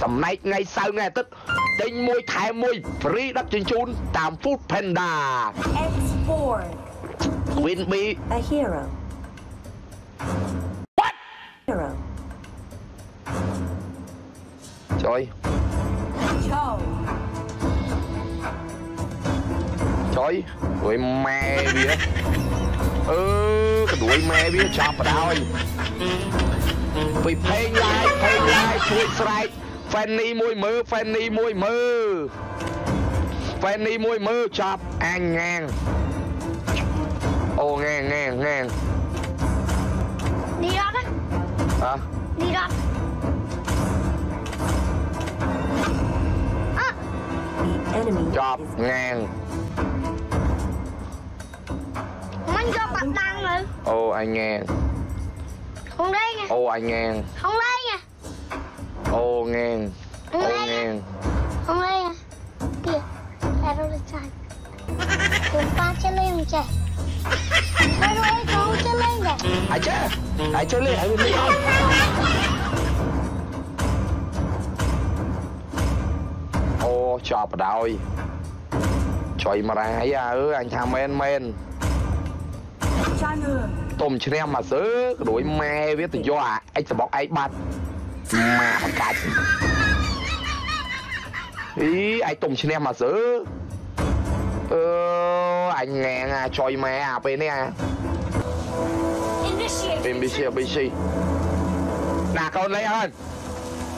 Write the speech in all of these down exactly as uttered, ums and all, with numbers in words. Sầm nay ngay sau nghe tức tinh môi thái môi free đắp trên chun tam food panda export win be a hero what hero trời trời đuổi mẹ bia ơ cái đuổi mẹ bia chọc vào đôi vì pay lại pay lại chuột sải Fanny môi mơ, Fanny môi mơ, Fanny môi mơ chọc anh ngang. Ô ngang ngang ngang. Đi đọt á? Hả? Đi đọt. Á. Chọc ngang. Mình cho bạn đang rồi. Ô anh ngang. Không đây nha. Ô anh ngang. Không đây nha. Ô ngang, ô ngang. Không lên à? Kìa, ai đâu lên trời. Chúng ta chơi lên không trời? Ai đâu ấy cháu chơi lên kìa. Ai chơi? Ai chơi lên, ai bên đây không? Ô, chọp rồi. Trời mà đang ấy à, anh tham men men. Tôm chân em mà giữ, đuổi me biết tự do à. Anh sẽ bọc anh bắt. Mà bằng cách ý anh Tùng trên em mà giữ ờ, anh nghe à trời mẹ à bên này à bên bê xê bê xê nà con lấy hơn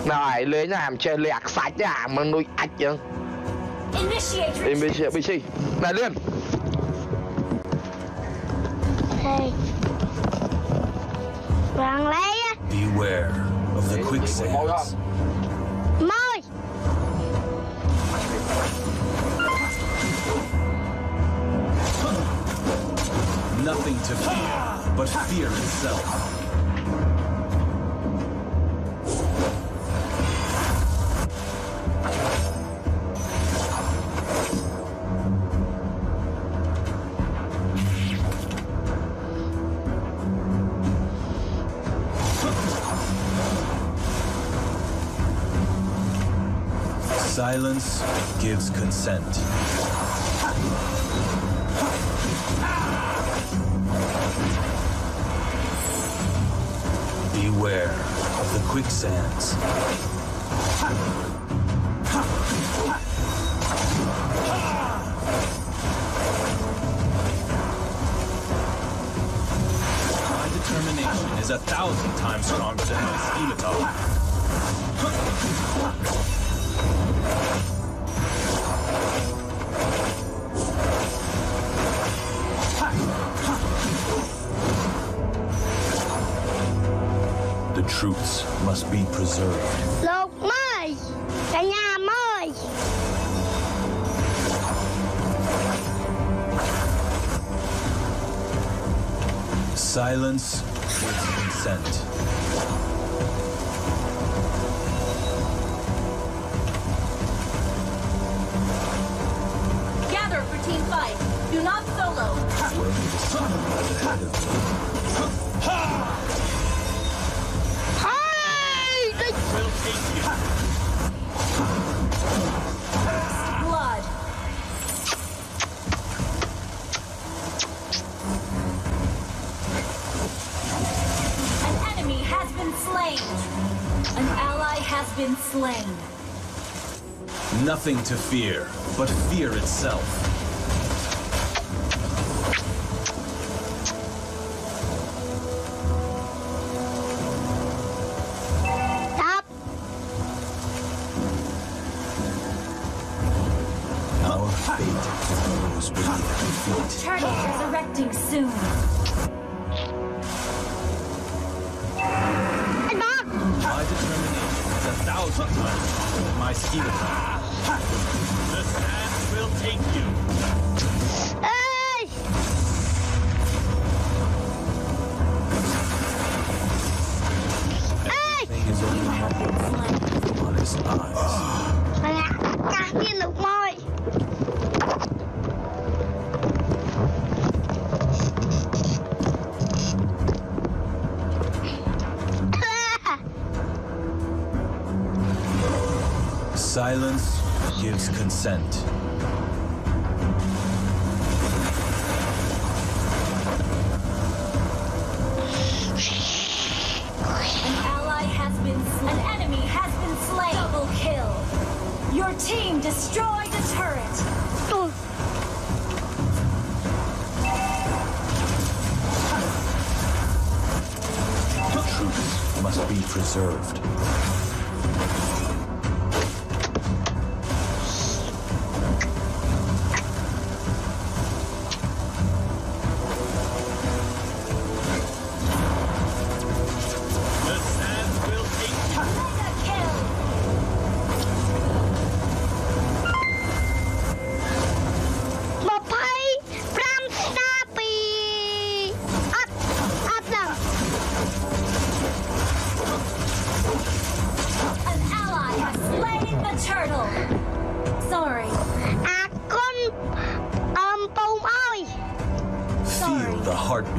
rồi lấy nhà em chơi lẹc sạch nhà mà nuôi ách chứ bên bê xê bê xê này lên vàng lấy á beware of the quicksands. Moi! Nothing to fear, but fear itself. Silence gives consent. Beware of the quicksands. My determination is a thousand times stronger than my scimitar. The truths must be preserved. Lột mời, cả nhà mời. Silence with consent. Do not solo. Hey! They will take you. Blood. An enemy has been slain. An ally has been slain. Nothing to fear, but fear itself. My scheme. The sand will take you. Silence gives consent. Team destroyed a turret. Oh. The truth must be preserved.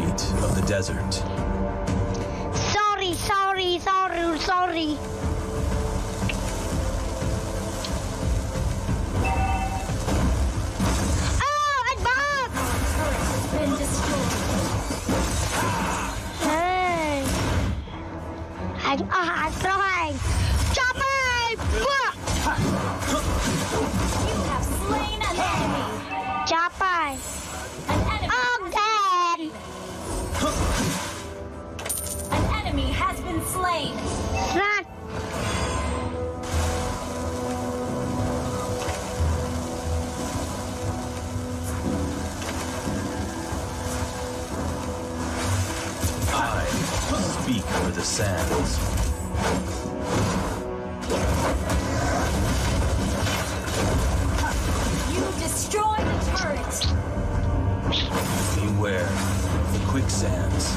Of the desert. Sorry, sorry, sorry, sorry. Oh, I'm back! Our turret has been destroyed. Hey. I'm, uh, I'm trying. Chop my butt! You have slain an enemy. Chop my. Slain. Run. I speak for the sands. You destroyed the turret. Beware the quicksands.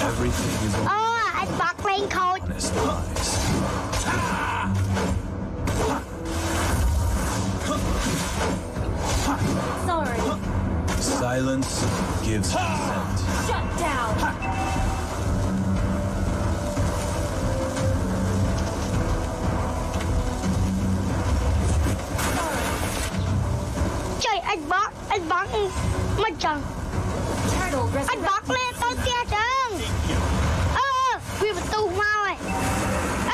Everything is over. Oh, I'm buckling cold. Honest lies. Sorry. Silence gives consent. Shut down. Anh bắn, anh bắn mặt trăng. Anh bắn lên tôi kia trăng. Ơ, quy vật tù mau này.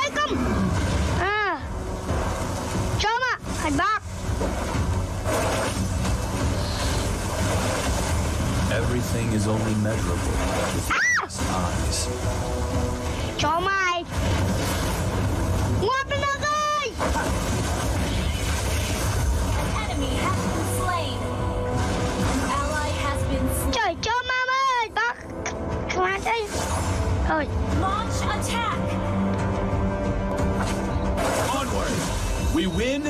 Ê, không. À. Chớm ạ, anh bắn. Everything is only measurable with eyes. Chớm ai. Ngoan bên đó ơi. Launch attack! Onward! We win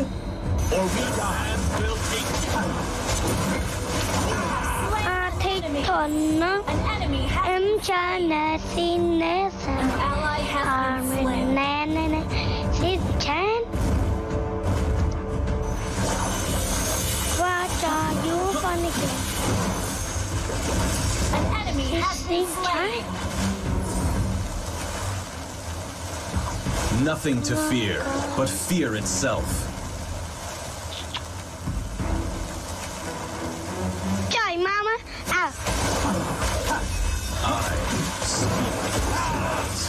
or we die. We'll take time. Uh, take an enemy I'm trying to see this. An ally has been slain. What are you gonna get? An enemy has been slain. Nothing to fear, but fear itself. Trời, Mama! Ah. I speak.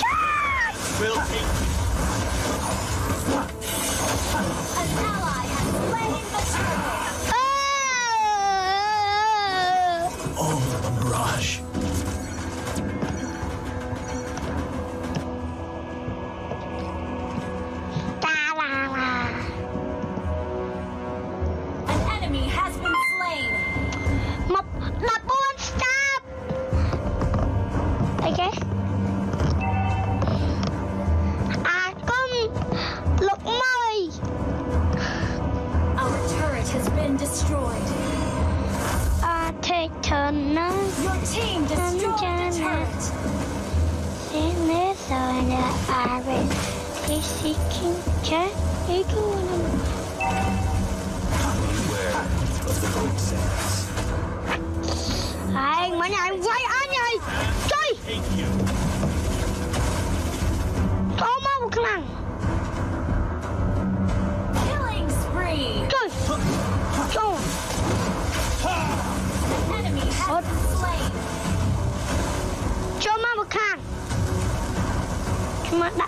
Ah. Will take. An ally has slain the turtle. Oh! Oh, a mirage. Team destroyed the turret. In this area, I will They seeking cat eagle and I'm right on you. Trời. Tao mau một lần. Killing spree. Trời. Trời. Enemy has slain. Cho mau một lần. Mà đã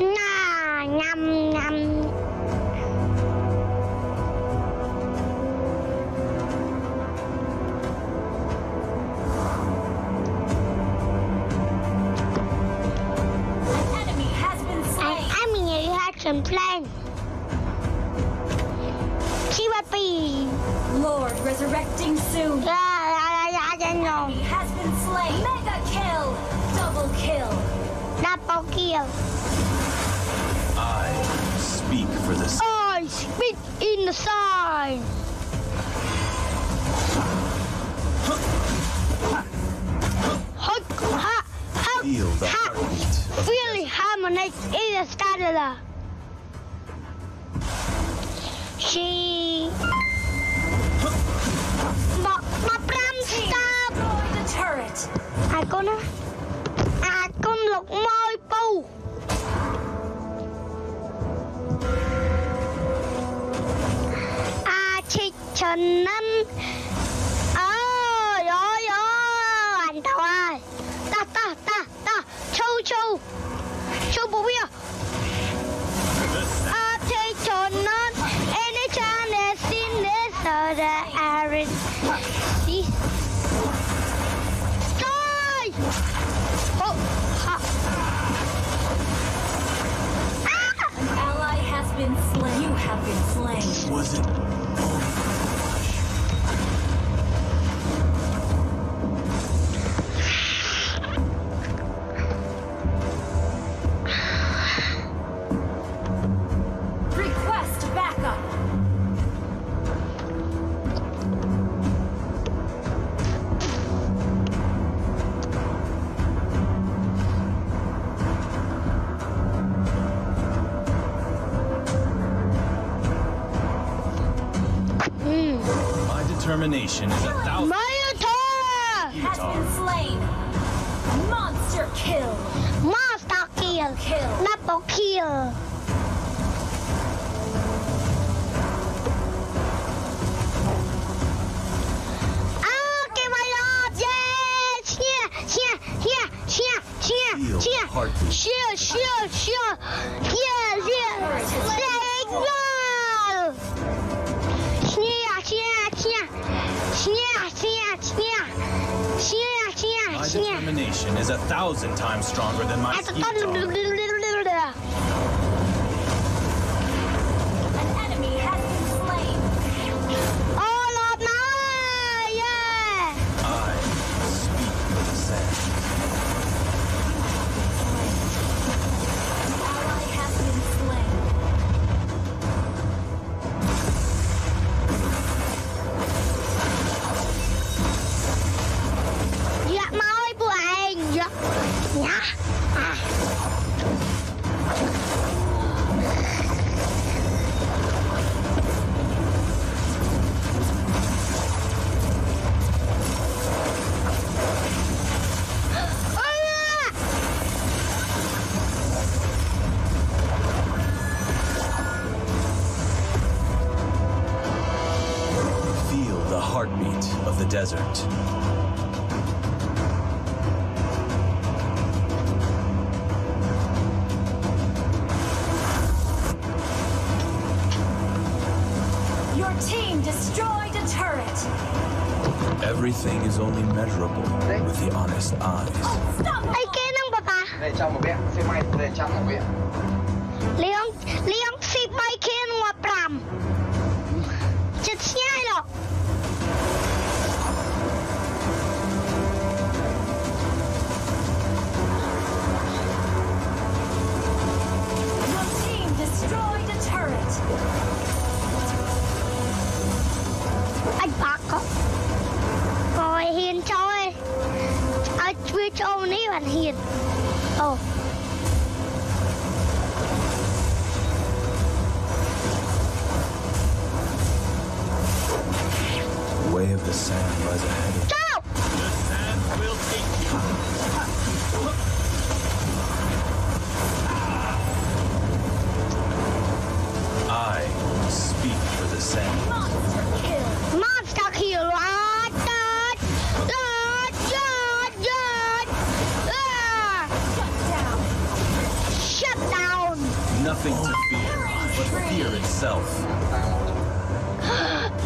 Nah, nhầm nhầm. And plan. Kiwapi. Lord resurrecting soon. Yeah, yeah, yeah, I don't know. He has been slain. Mega kill. Double kill. Double kill. I speak for this. I speak in the sign. Feel the heartbeat. Really harmonize in the starter. She Bok my pram stop the turret. I gonna I con lục môi pu. A chick chân năm. Ơ rồi ơ anh tao ơi. Ta ta ta ta chu chu. Chu bố bia. A chick chân năm. The Aaron. See? Die! Oh! Ha! Ah! An ally has been slain. You have been slain. Was it? Oh, request backup. Determination is a thousand. Minotaur has been slain. Monster kill. Monster kill. Kill. Double kill. Ah, give my love, yes, here, here, here, here, here, here, here, here, here, here, here, here. My determination is a thousand times stronger than my skill. An enemy has been slain. All of my, yeah. I speak for the sand. An ally has been slain. Yeah. Ah. Feel the heartbeat of the desert. Everything is only measurable with the honest eyes. Ai kia nâng bậc à? Đây trong một bẹn, xe máy đây trong một bẹn. Liang liang xe máy kia ngua pram. Chết xe rồi. sand lies ahead of you. Go! The sand will take you. I speak for the sand. Monster kill. Monster kill. Ah, dot, dot, dot, dot. Ah. Shut down. Shut down. Nothing to fear but fear itself.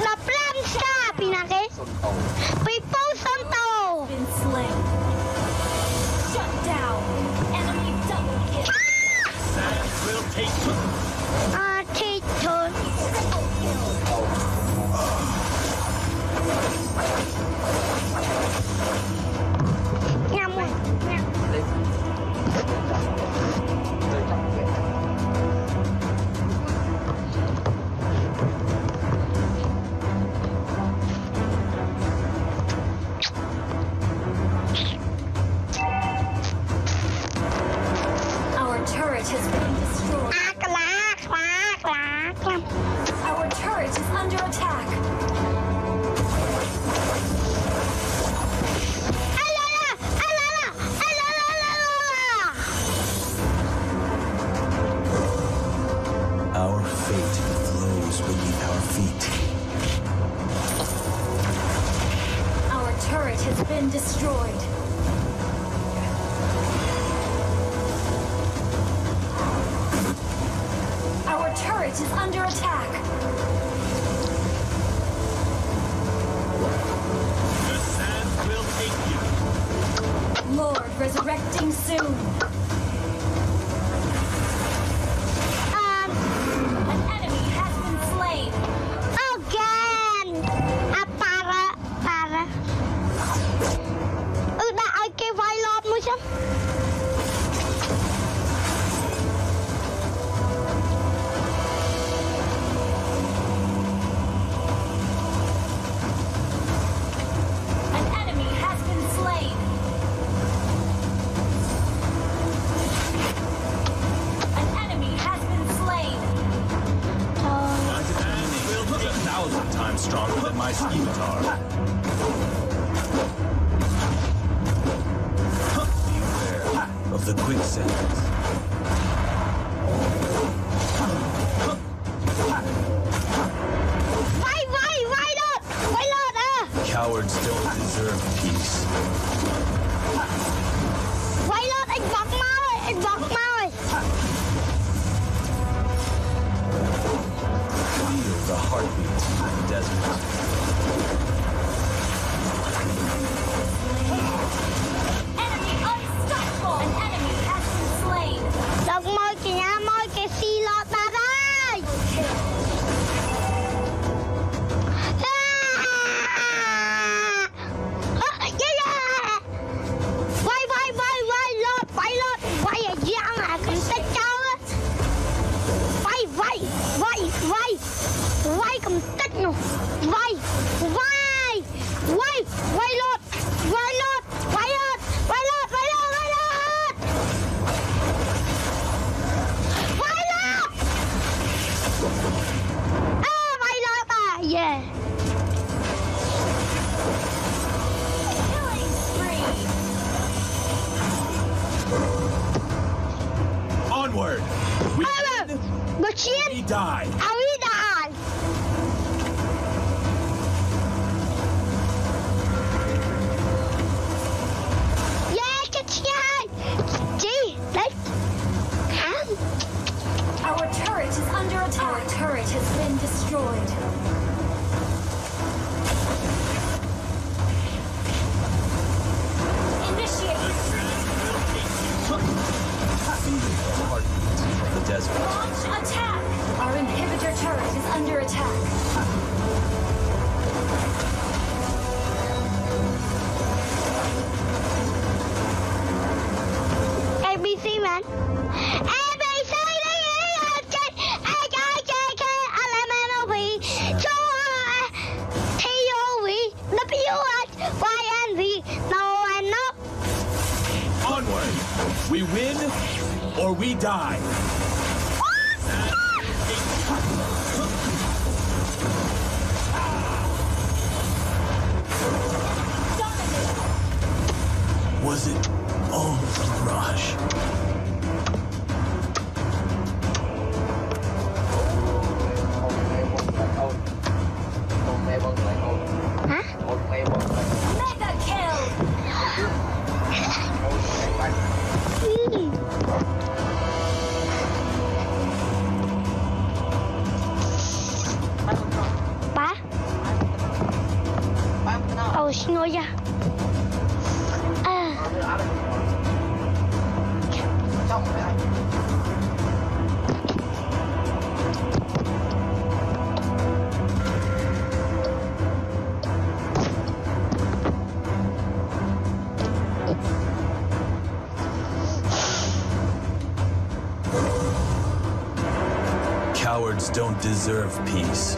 The plan stop, Pinaki. People Santo. Been slain. Shut down. Enemy double kill. Ah! Sand will take you. Ah, take you. Was it all a mirage? Cowards don't deserve peace.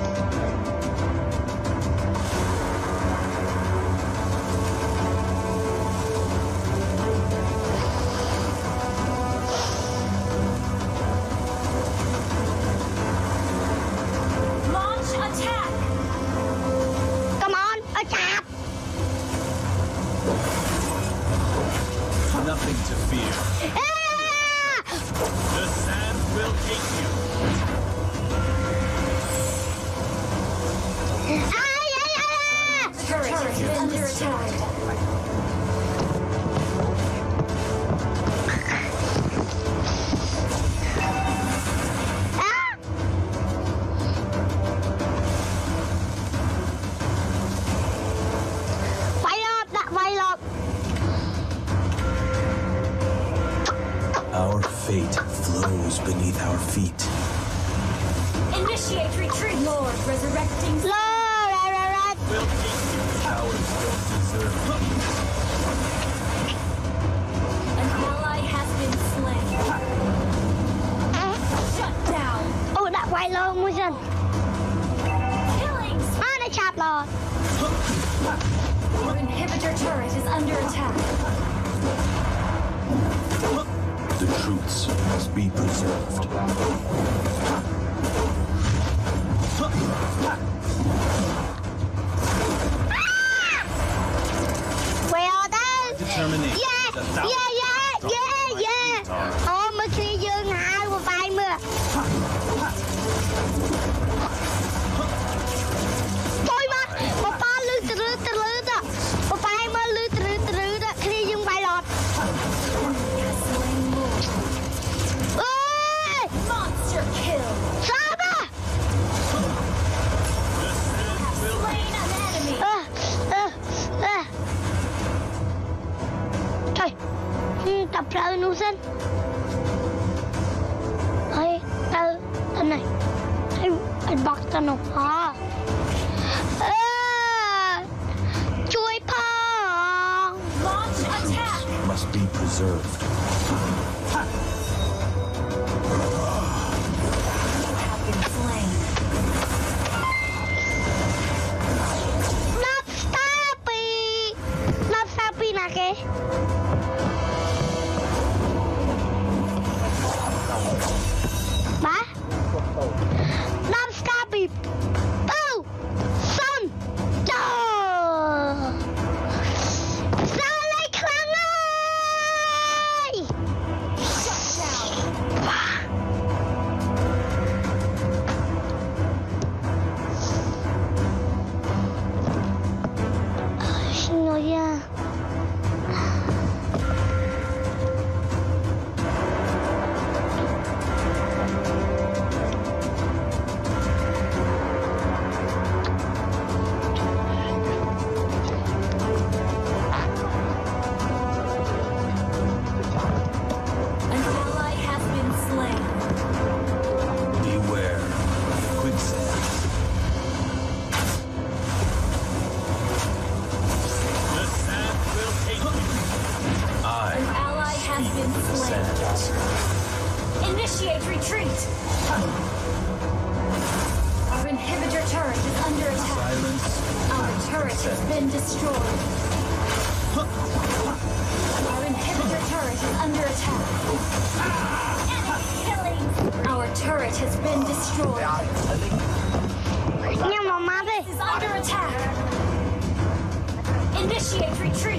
Initiate retreat!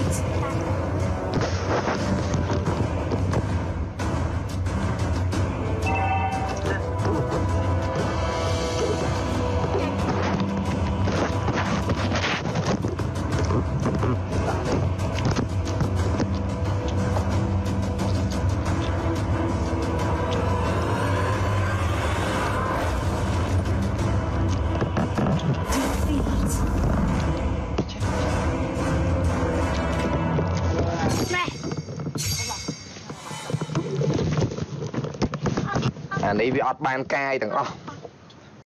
Này bị ọt bàn cai thằng.